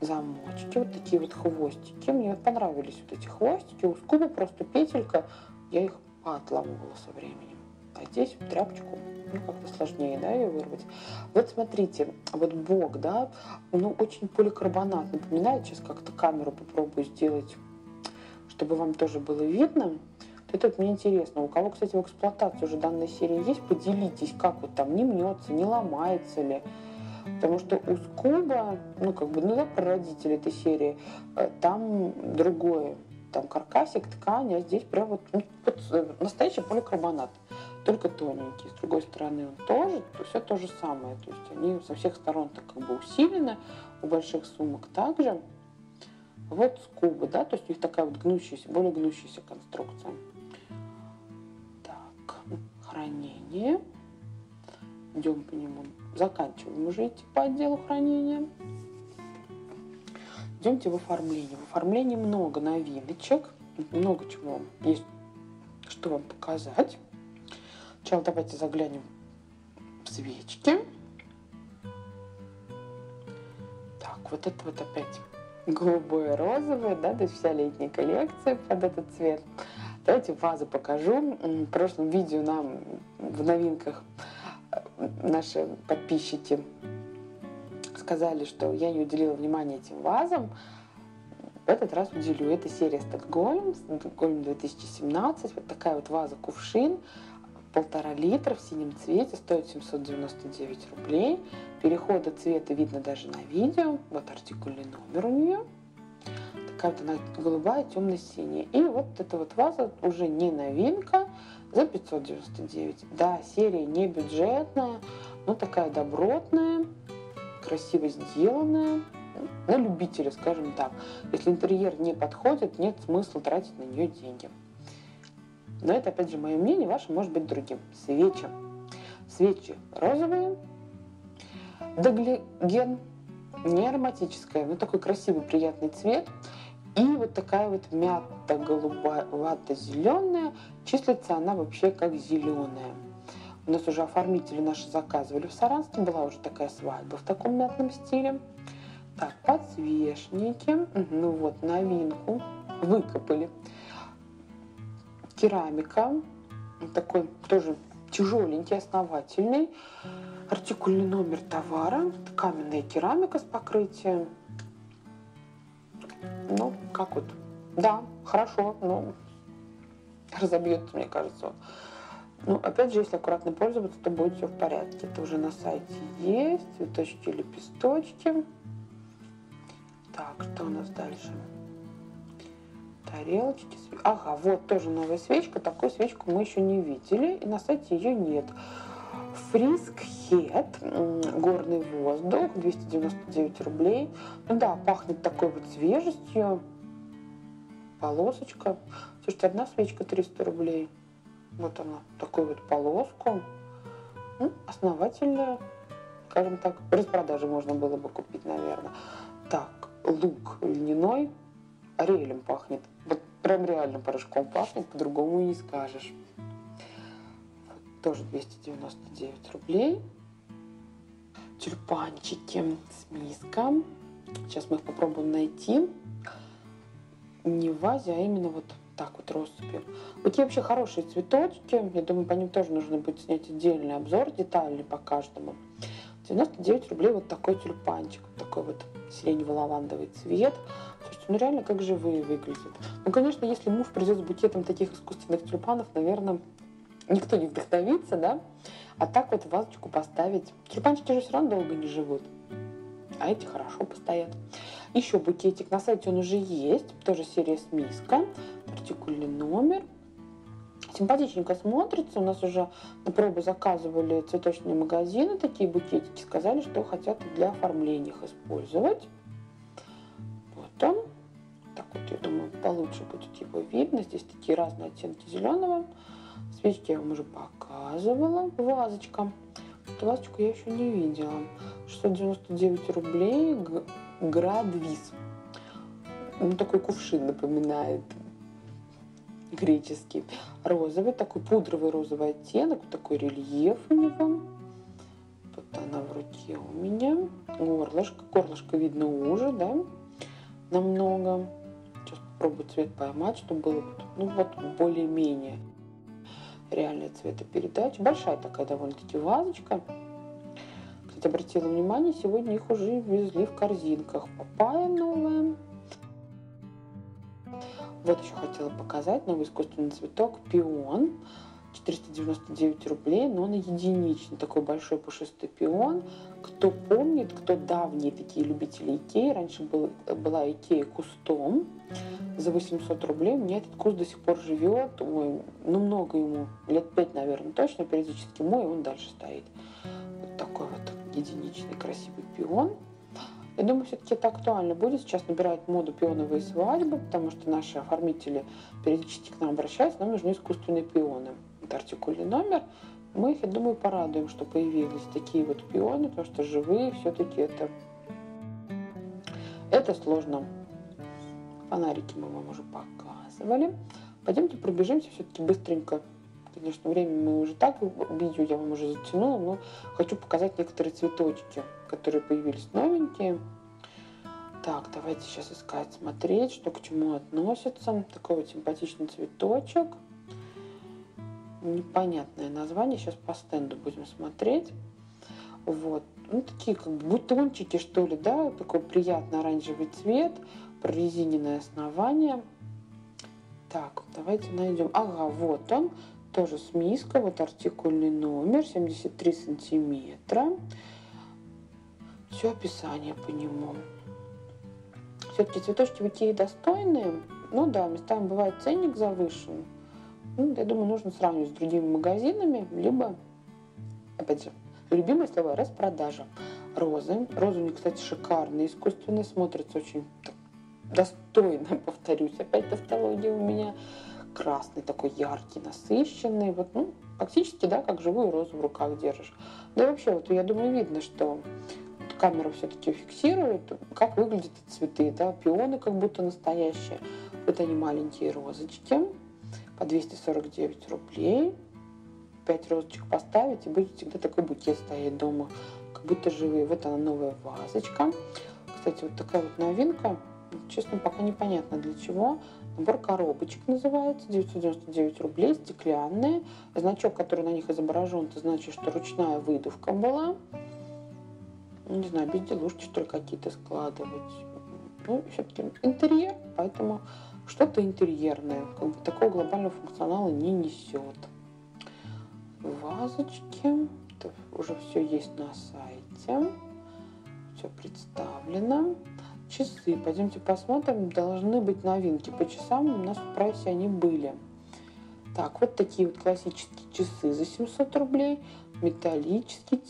замочки, вот такие вот хвостики. Мне понравились вот эти хвостики. У скуба просто петелька, я их отламывала со временем. А здесь в тряпочку, ну, как-то сложнее, да, ее вырвать. Вот смотрите, вот бок, да, ну, очень поликарбонат напоминает. Сейчас как-то камеру попробую сделать, чтобы вам тоже было видно. Это вот мне интересно, у кого, кстати, в эксплуатации уже данной серии есть, поделитесь, как вот там не мнется, не ломается ли. Потому что у скуба, ну, как бы, ну, да, прародитель этой серии, там другое, там каркасик, ткань, а здесь прям вот, ну, вот настоящий поликарбонат. Только тоненький. С другой стороны, он тоже, все то же самое. То есть они со всех сторон так как бы усилены, у больших сумок также. Вот скубы, да, то есть у них такая вот гнущаяся, более гнущаяся конструкция. Так, хранение. Идем по нему, заканчиваем уже идти по отделу хранения. Идемте в оформление. В оформлении много новиночек, много чего есть, что вам показать. Сначала давайте заглянем в свечки. Так, вот это вот опять голубое, розовое, да, то есть вся летняя коллекция под этот цвет. Давайте вазу покажу. В прошлом видео нам в новинках наши подписчики сказали, что я не уделила внимания этим вазам. В этот раз уделю. Это серия «Стокгольм», «Стокгольм 2017». Вот такая вот ваза-кувшин. 1,5 литра в синем цвете, стоит 799 рублей. Перехода цвета видно даже на видео. Вот артикульный номер у нее. Такая вот она голубая, темно-синяя. И вот эта вот ваза уже не новинка, за 599. Да, серия не бюджетная, но такая добротная, красиво сделанная. На любителя, скажем так. Если интерьер не подходит, нет смысла тратить на нее деньги. Но это, опять же, мое мнение, ваше может быть другим. Свечи. Свечи розовые. Деглиген. Не ароматическая, но такой красивый, приятный цвет. И вот такая вот мята-голубовато-зеленая. Числится она вообще как зеленая. У нас уже оформители наши заказывали в Саранске. Была уже такая свадьба в таком мятном стиле. Так, подсвечники. Ну вот, новинку выкопали. Керамика, такой тоже тяжеленький, основательный. Артикульный номер товара, каменная керамика с покрытием. Ну, как вот, да, хорошо, но разобьется, мне кажется. Ну, опять же, если аккуратно пользоваться, то будет все в порядке. Это уже на сайте есть, цветочки, лепесточки. Так, что у нас дальше? Тарелочки. Ага, вот тоже новая свечка. Такую свечку мы еще не видели, и на сайте ее нет. Фрихтон, горный воздух, 299 рублей. Ну да, пахнет такой вот свежестью. Полосочка. Слушайте, одна свечка 300 рублей. Вот она, такую вот полоску. Ну, основательная, скажем так, в распродаже можно было бы купить, наверное. Так, лук льняной. Орелем пахнет. Вот прям реально порошком пахнет, по-другому и не скажешь. Вот, тоже 299 рублей. Тюльпанчики с миском. Сейчас мы их попробуем найти. Не в вазе, а именно вот так вот россыпью. Вот вообще хорошие цветочки. Я думаю, по ним тоже нужно будет снять отдельный обзор, детальный по каждому. 99 рублей вот такой тюльпанчик. Вот такой вот сиренево-лавандовый цвет. Слушайте, ну реально как живые выглядят. Ну, конечно, если муж придет с букетом таких искусственных тюльпанов, наверное, никто не вдохновится, да? А так вот вазочку поставить. Тюльпанчики же все равно долго не живут. А эти хорошо постоят. Еще букетик. На сайте он уже есть. Тоже серия с миска. Артикульный номер. симпатичненько смотрится. У нас уже на пробу заказывали цветочные магазины, такие букетики. Сказали, что хотят для оформления их использовать. Вот он. Так вот, я думаю, получше будет его видно. Здесь такие разные оттенки зеленого. Свечки я вам уже показывала. Вазочка. Эту вазочку я еще не видела. 699 рублей. Градвис. Он такой кувшин напоминает. Греческий. Розовый, такой пудровый розовый оттенок. Вот такой рельеф у него. Вот она в руке у меня. Горлышко. Горлышко видно уже, да? Намного. Сейчас попробую цвет поймать, чтобы было ну, вот более-менее реальная цветопередача. Большая такая довольно-таки вазочка. Кстати, обратила внимание, сегодня их уже везли в корзинках. Папайя новая. Вот еще хотела показать новый искусственный цветок пион. 499 рублей, но он единичный. Такой большой пушистый пион. Кто помнит, кто давние такие любители Икеи. Раньше была Икея кустом. За 800 рублей у меня этот куст до сих пор живет. Ой, ну много ему. Лет 5, наверное, точно. Периодически мой, он дальше стоит. Вот такой вот единичный красивый пион. Я думаю, все-таки это актуально будет. Сейчас набирают моду пионовые свадьбы, потому что наши оформители периодически к нам обращаются. Нам нужны искусственные пионы. Это артикульный номер. Мы их, я думаю, порадуем, что появились такие вот пионы, потому что живые все-таки это сложно. Фонарики мы вам уже показывали. Пойдемте пробежимся все-таки быстренько. Конечно, время мы уже так, видео я вам уже затянула, но хочу показать некоторые цветочки, которые появились новенькие. Так, давайте сейчас искать, смотреть, что к чему относится. Такой вот симпатичный цветочек. Непонятное название, сейчас по стенду будем смотреть. Вот, ну такие как бутончики, что ли, да, такой приятный оранжевый цвет, прорезиненное основание. Так, давайте найдем, ага, вот он. Тоже с миска, вот артикульный номер, 73 сантиметра. Все описание по нему. Все-таки цветочки в Икее достойные. Ну да, местами бывает ценник завышен. Ну, я думаю, нужно сравнивать с другими магазинами, либо, опять же, любимое слово распродажа. Розы. Розы у них, кстати, шикарные, искусственные, смотрятся очень достойно, повторюсь. Опять тавтология у меня. Красный, такой яркий, насыщенный. Вот, ну, фактически, да, как живую розу в руках держишь. Да и вообще, вот я думаю, видно, что камера все-таки фиксирует, как выглядят эти цветы, да, пионы как будто настоящие. Вот они маленькие розочки по 249 рублей. 5 розочек поставить, и будет всегда такой букет стоять дома, как будто живые. Вот она, новая вазочка. Кстати, вот такая вот новинка. Честно, пока непонятно для чего. Набор коробочек называется, 999 рублей, стеклянные. Значок, который на них изображен, это значит, что ручная выдувка была. Не знаю, безделушки, что ли, какие-то складывать. Ну, все-таки интерьер, поэтому что-то интерьерное. Как бы такого глобального функционала не несет. Вазочки. Это уже все есть на сайте. Все представлено. Часы. Пойдемте посмотрим. Должны быть новинки по часам. У нас в прайсе они были. Так, вот такие вот классические часы за 700 рублей. Металлический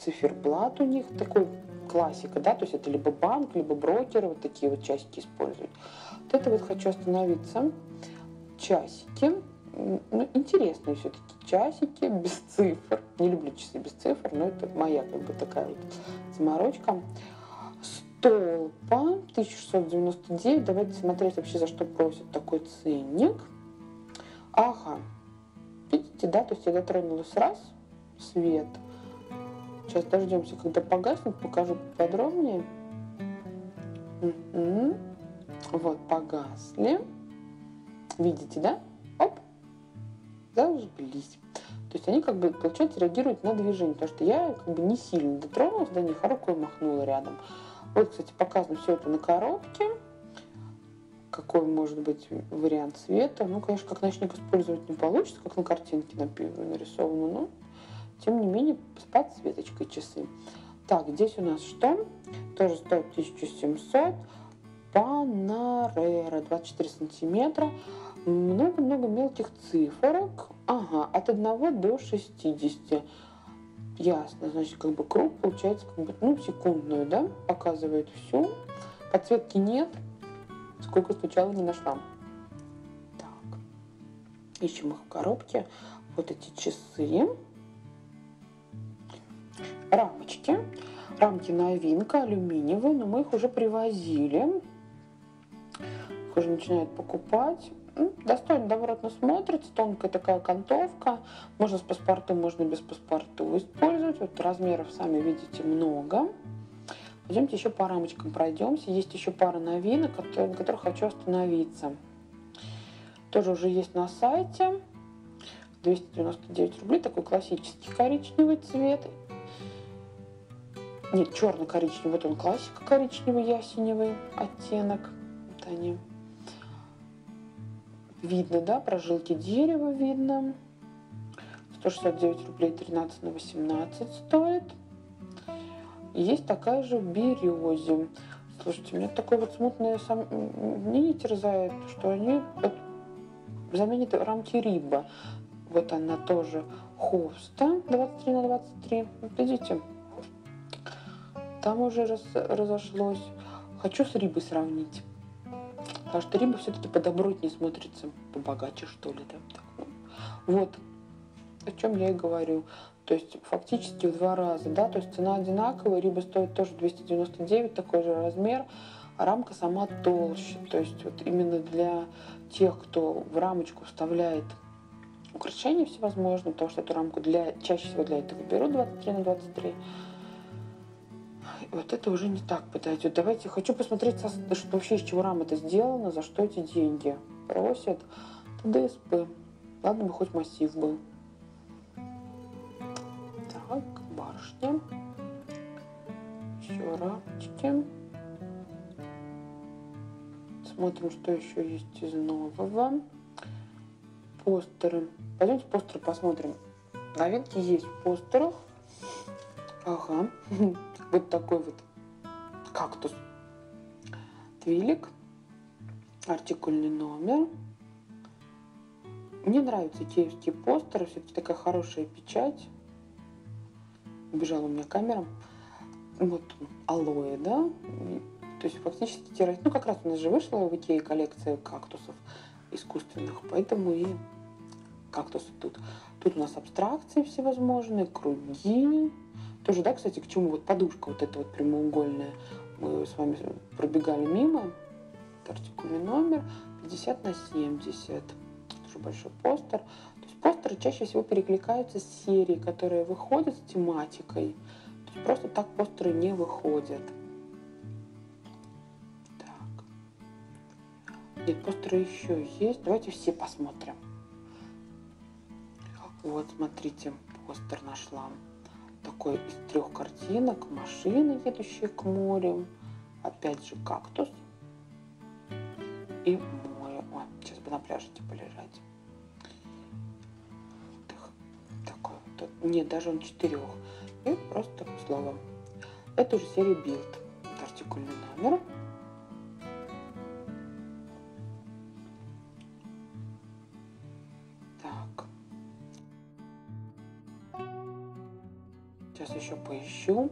циферблат у них. Такой классика, да? То есть это либо банк, либо брокеры. Вот такие вот часики используют. Вот это вот хочу остановиться. Часики. Ну, интересные все-таки часики без цифр. Не люблю часы без цифр, но это моя как бы такая вот заморочка. Толпа 1699. Давайте смотреть вообще, за что просят такой ценник. Ага. Видите, да? То есть я дотронулась раз. Свет. Сейчас дождемся, когда погаснет. Покажу подробнее. Вот, погасли. Видите, да? Оп. Зажглись. То есть они как бы, получается, реагируют на движение. Потому что я как бы не сильно дотронулась до них, а рукой махнула рядом. Вот, кстати, показано все это на коробке. Какой может быть вариант цвета. Ну, конечно, как ночник использовать не получится, как на картинке нарисовано, но тем не менее с подсветочкой часы. Так, здесь у нас что? Тоже стоит 1700. Панарера 24 сантиметра. много-много мелких цифрок. Ага, от 1 до 60. Ясно, значит, как бы круг получается, как бы, ну, секундную, да, показывает всю. Подсветки нет, сколько стучала, не нашла. Так, ищем их в коробке. Вот эти часы. Рамочки. Рамки новинка, алюминиевые, но мы их уже привозили. Их уже начинают покупать. Достойно, добротно смотрится, тонкая такая окантовка. Можно с паспортом, можно без паспорту использовать. Вот размеров, сами видите, много. Пойдемте еще по рамочкам пройдемся. Есть еще пара новинок, на которых хочу остановиться. Тоже уже есть на сайте. 299 рублей, такой классический коричневый цвет. Нет, черно-коричневый, вот он классика, коричневый, ясеневый оттенок. Вот они. Видно, да, прожилки дерева видно. 169 рублей 13×18 стоит. Есть такая же в березе. Слушайте, у меня такое вот смутное сомнение терзает, что они вот заменят рамки Риба. Вот она тоже Хоста 23×23. Вот видите, там уже разошлось. Хочу с Рибой сравнить. Потому что Риба все-таки подобротнее смотрится, побогаче, что ли. Да? Так, ну. Вот о чем я и говорю. То есть фактически в 2 раза. Да? То есть цена одинаковая, Риба стоит тоже 299, такой же размер. А рамка сама толще. То есть вот именно для тех, кто в рамочку вставляет украшения всевозможные, потому что эту рамку чаще всего для этого берут 23×23. Вот это уже не так подойдет. Давайте, хочу посмотреть, что вообще из чего рама-то сделана, за что эти деньги просят. ТДСП. Ладно бы хоть массив был. Так, барышня. Еще рамочки. Смотрим, что еще есть из нового. Постеры. Пойдемте постеры посмотрим. Новинки есть в постерах. Ага. Вот такой вот кактус. Твилик. Артикульный номер. Мне нравятся киевские постеры. Все-таки такая хорошая печать. Убежала у меня камера. Вот алоэ, да? То есть фактически террас. Ну, как раз у нас же вышла в Икее коллекция кактусов искусственных. Поэтому и кактусы тут. Тут у нас абстракции всевозможные, круги. Тоже, да, кстати, к чему вот подушка вот эта вот прямоугольная. Мы с вами пробегали мимо. Артикульный номер 50×70. Тоже большой постер. То есть постеры чаще всего перекликаются с серией, которые выходят с тематикой. То есть просто так постеры не выходят. Так. Нет, постеры еще есть. Давайте все посмотрим. Вот, смотрите, постер нашла. Такой из 3 картинок. Машина, едущая к морю. Опять же кактус. И море. Ой, сейчас бы на пляже типа лежать. Такой вот. Нет, даже он 4. И просто слово. Это уже серия Билд. Это артикульный номер. Еще поищу.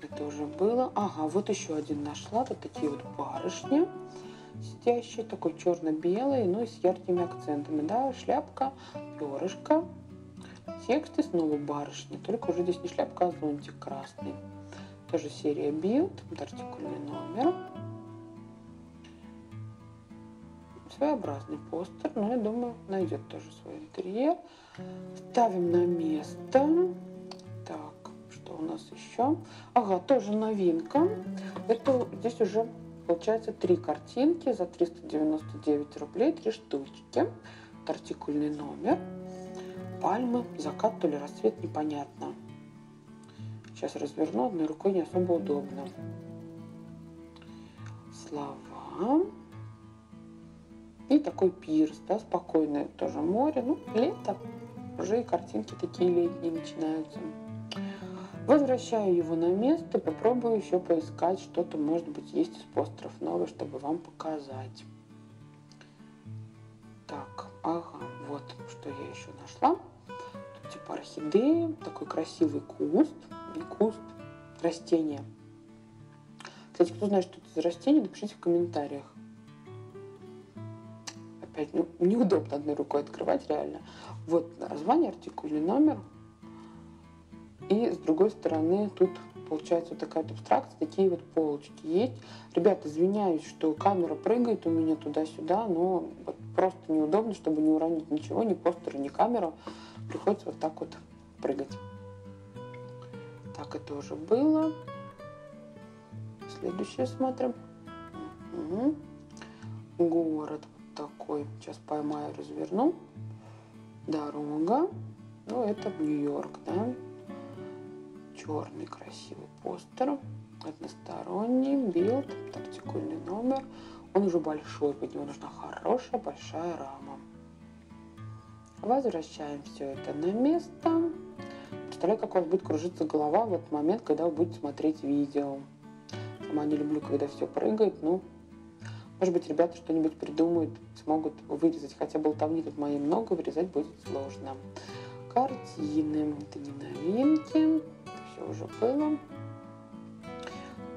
Это уже было. Ага, вот еще один нашла. Вот такие вот барышни сидящие, такой черно-белый, ну и с яркими акцентами. Да, шляпка, перышко, тексты, снова барышни. Только уже здесь не шляпка, а зонтик красный. Тоже серия Билд, артикульный номер. Своеобразный постер, но я думаю, найдет тоже свой интерьер. Ставим на место. Так, что у нас еще? Ага, тоже новинка. Это здесь уже получается 3 картинки за 399 рублей, 3 штучки. Это артикульный номер. Пальмы, закат, то ли рассвет, непонятно. Сейчас разверну, одной рукой не особо удобно. Слова. И такой пирс, да, спокойное тоже море. Ну, лето, уже и картинки такие летние начинаются. Возвращаю его на место и попробую еще поискать что-то, может быть, есть из постеров новое, чтобы вам показать. Так, ага, вот что я еще нашла. Тут типа орхидеи, такой красивый куст, не куст, растение. Кстати, кто знает, что это за растение, напишите в комментариях. Опять, ну, неудобно одной рукой открывать, реально. Вот название, артикуль, номер. И с другой стороны тут получается вот такая вот абстракция, такие вот полочки есть. Ребята, извиняюсь, что камера прыгает у меня туда-сюда, но вот просто неудобно, чтобы не уронить ничего, ни постер, ни камеру. Приходится вот так вот прыгать. Так, это уже было. Следующее смотрим. Угу. Город вот такой. Сейчас поймаю, разверну. Дорога. Ну, это Нью-Йорк, да? Черный красивый постер, односторонний, билд, артикульный номер. Он уже большой, под него нужна хорошая большая рама. Возвращаем все это на место. Представляю, как у вас будет кружиться голова в этот момент, когда вы будете смотреть видео. Сама не люблю, когда все прыгает, но, может быть, ребята что-нибудь придумают, смогут вырезать. Хотя болтовни тут моей много, вырезать будет сложно. Картины, это не новинки. Уже было.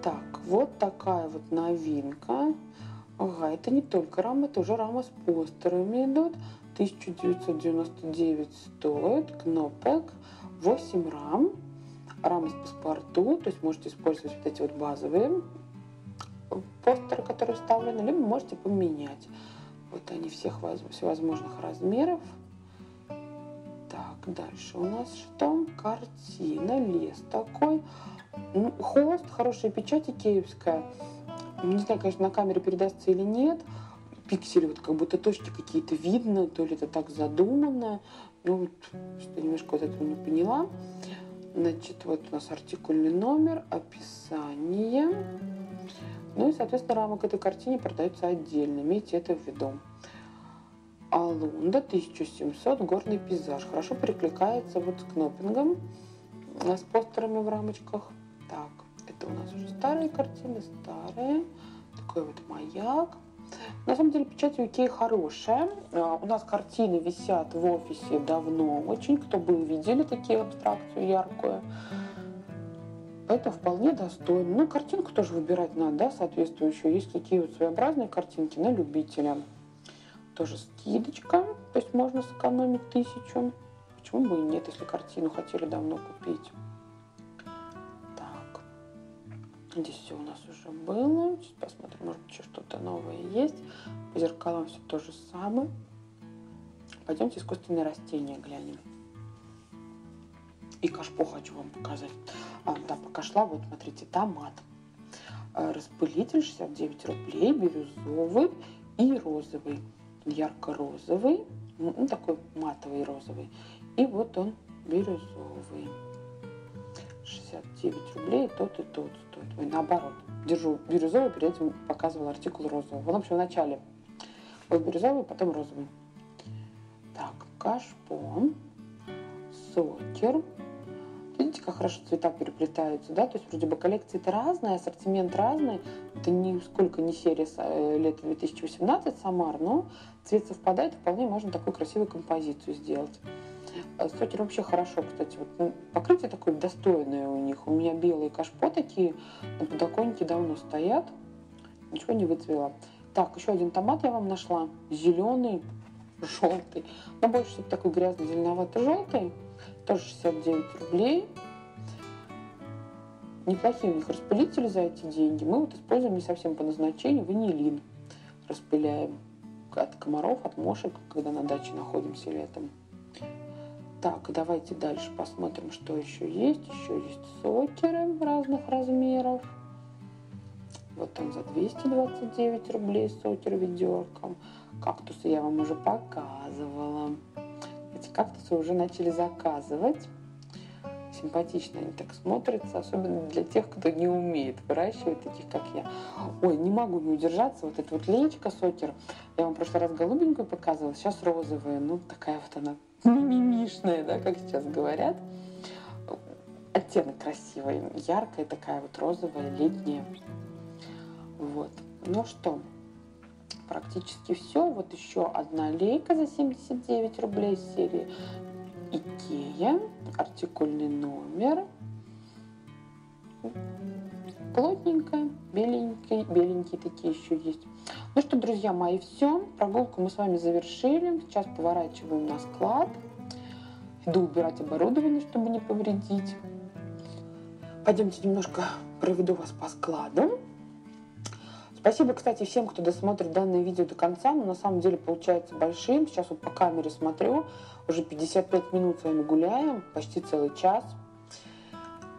Так, вот такая вот новинка. Ага, это не только рама, это уже рама с постерами идут. 1999 стоит, кнопок, 8 рам, рама с паспорту, то есть можете использовать вот эти вот базовые постеры, которые вставлены, либо можете поменять. Вот они всех всевозможных размеров. Дальше у нас что? Картина, лес такой, ну, холст, хорошая печать икеевская. Не знаю, конечно, на камере передастся или нет. Пиксели вот как будто точки какие-то видно, то ли это так задумано. Ну вот, что немножко вот этого не поняла. Значит, вот у нас артикульный номер, описание. Ну и, соответственно, рама к этой картине продается отдельно, имейте это в виду. Алунда, 1700, горный пейзаж. Хорошо перекликается вот с кнопингом, с постерами в рамочках. Так, это у нас уже старые картины, старые. Такой вот маяк. На самом деле печать у IKEA хорошая. У нас картины висят в офисе давно очень. Кто был, видели такие абстракцию яркую. Это вполне достойно. Ну, картинку тоже выбирать надо, да, соответствующую. Есть такие вот своеобразные картинки на любителя. Тоже скидочка, то есть можно сэкономить 1000. Почему бы и нет, если картину хотели давно купить. Так, здесь все у нас уже было. Сейчас посмотрим, может быть, еще что-то новое есть. По зеркалам все то же самое. Пойдемте искусственные растения глянем. И кашпо хочу вам показать. А, да, пока шла, вот смотрите, томат. Распылитель 69 рублей, бирюзовый и розовый. Ярко-розовый, ну, такой матовый розовый, и вот он бирюзовый. 69 рублей, тот и тот стоит. Ой, наоборот, держу бирюзовый, перед этим показывала артикул розового. Вот, в общем, в начале вот бирюзовый, потом розовый. Так, кашпо, соккер. Видите, как хорошо цвета переплетаются, да? То есть вроде бы коллекции-то разные, ассортимент разный. Это нисколько не серия лет 2018 Соммар, но цвет совпадает, вполне можно такую красивую композицию сделать. Сокер вообще хорошо, кстати. Вот покрытие такое достойное у них. У меня белые кашпо такие на подоконнике давно стоят. Ничего не выцвело. Так, еще один томат я вам нашла. Зеленый, желтый. Но больше такой грязно-зеленовато-желтый. Тоже 69 рублей. Неплохие у них распылители за эти деньги. Мы вот используем не совсем по назначению ванилин. Распыляем от комаров, от мошек, когда на даче находимся летом. Так, давайте дальше посмотрим, что еще есть. Еще есть сокеры разных размеров. Вот там за 229 рублей сокер ведерком. Кактусы я вам уже показывала. Эти кактусы уже начали заказывать. Симпатично они так смотрятся, особенно для тех, кто не умеет выращивать, таких как я. Ой, не могу не удержаться, вот эта вот леечка сокер. Я вам в прошлый раз голубенькую показывала, сейчас розовая, ну такая вот она мимишная, да, как сейчас говорят. оттенок красивый, яркая такая вот розовая, летняя. Вот. Ну что, практически все. Вот еще одна лейка за 79 рублей серии IKEA, артикульный номер. Плотненькая, беленькая, беленькие такие еще есть. Ну что, друзья мои, все. Прогулку мы с вами завершили. Сейчас поворачиваем на склад. Иду убирать оборудование, чтобы не повредить. Пойдемте немножко проведу вас по складу. Спасибо, кстати, всем, кто досмотрит данное видео до конца. Но на самом деле получается большим. Сейчас вот по камере смотрю. Уже 55 минут с вами гуляем. Почти целый час.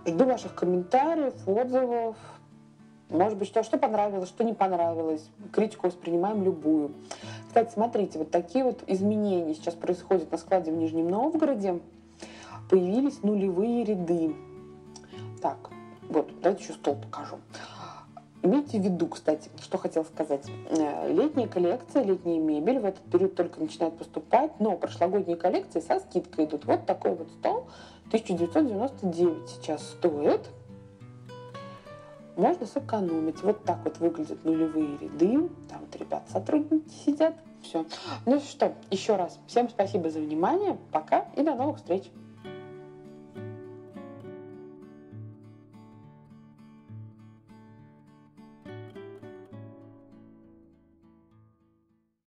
Жду ваших комментариев, отзывов. Может быть, что понравилось, что не понравилось. Критику воспринимаем любую. Кстати, смотрите, вот такие вот изменения сейчас происходят на складе в Нижнем Новгороде. Появились нулевые ряды. Так, вот, давайте еще стол покажу. Имейте в виду, кстати, что хотела сказать. Летняя коллекция, летняя мебель в этот период только начинает поступать, но прошлогодние коллекции со скидкой идут. Вот такой вот стол 1999 сейчас стоит. Можно сэкономить. Вот так вот выглядят нулевые ряды. Там вот ребята, сотрудники сидят. Все. Ну что, еще раз всем спасибо за внимание. Пока и до новых встреч.